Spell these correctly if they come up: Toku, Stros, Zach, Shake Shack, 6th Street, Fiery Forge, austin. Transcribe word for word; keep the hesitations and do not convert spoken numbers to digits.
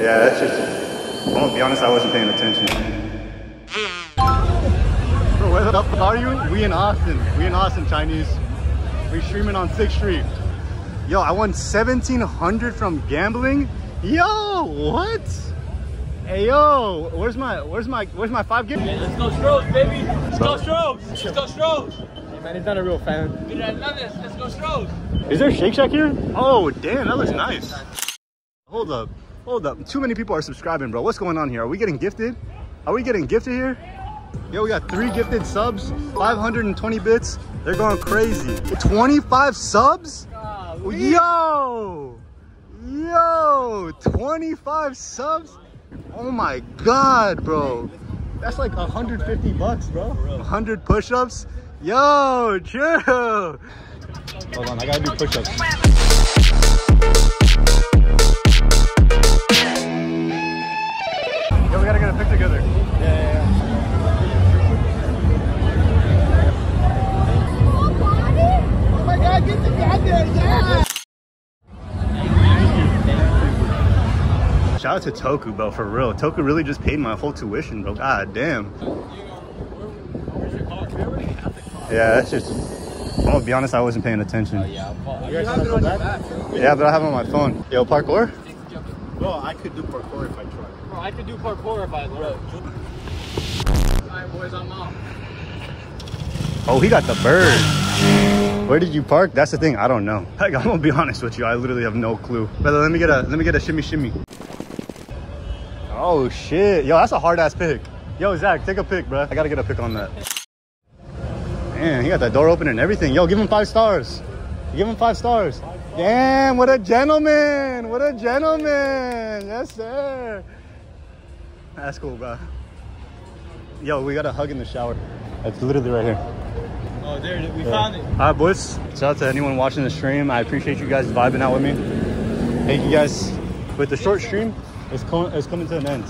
Yeah, that's just, I'm gonna be honest, I wasn't paying attention. Bro, what up, how are you? We in Austin, we in Austin, Chinese. We streaming on sixth street. Yo, I won seventeen hundred from gambling. Yo, what? Hey, yo, where's my, where's my, where's my five gift? Yeah, let's go Stros, baby. Let's go Stros. Let's go Stros. Hey, man, he's not a real fan. Dude, I love this. Let's go Stros. Is there a Shake Shack here? Oh, damn, that looks nice. Hold up. Hold up. Too many people are subscribing, bro. What's going on here? Are we getting gifted? Are we getting gifted here? Yo, we got three gifted subs, five hundred twenty bits. They're going crazy. twenty-five subs? Golly. Yo! Yo! twenty-five subs? Oh my God, bro. That's like one hundred fifty bucks, bro. one hundred push-ups? Yo, chill! Hold on, I gotta do push-ups. We gotta get a pic together. Yeah, yeah, yeah. Oh my God, get together, yeah! Shout out to Toku, bro, for real. Toku really just paid my whole tuition, bro. God damn. Yeah, that's just, I'm gonna be honest, I wasn't paying attention. Oh, yeah, yeah, but I have it on my phone. Yo, parkour? Bro, I could do parkour if I tried. Bro, I could do parkour if I learned. Alright boys, I'm out. Oh, he got the bird. Where did you park? That's the thing, I don't know. Heck, I'm gonna be honest with you, I literally have no clue. Brother, let me get a let me get a shimmy shimmy. Oh shit. Yo, that's a hard ass pick. Yo, Zach, take a pick, bro. I gotta get a pick on that. Man, he got that door open and everything. Yo, give him five stars. Give him five stars. Damn, what a gentleman. What a gentleman. Yes, sir. That's cool, bro. Yo, we got a hug in the shower. That's literally right here. Oh, there it is. We yeah. found it. All right, boys. Shout out to anyone watching the stream. I appreciate you guys vibing out with me. Thank you guys. With the short stream, it's, co it's coming to an end.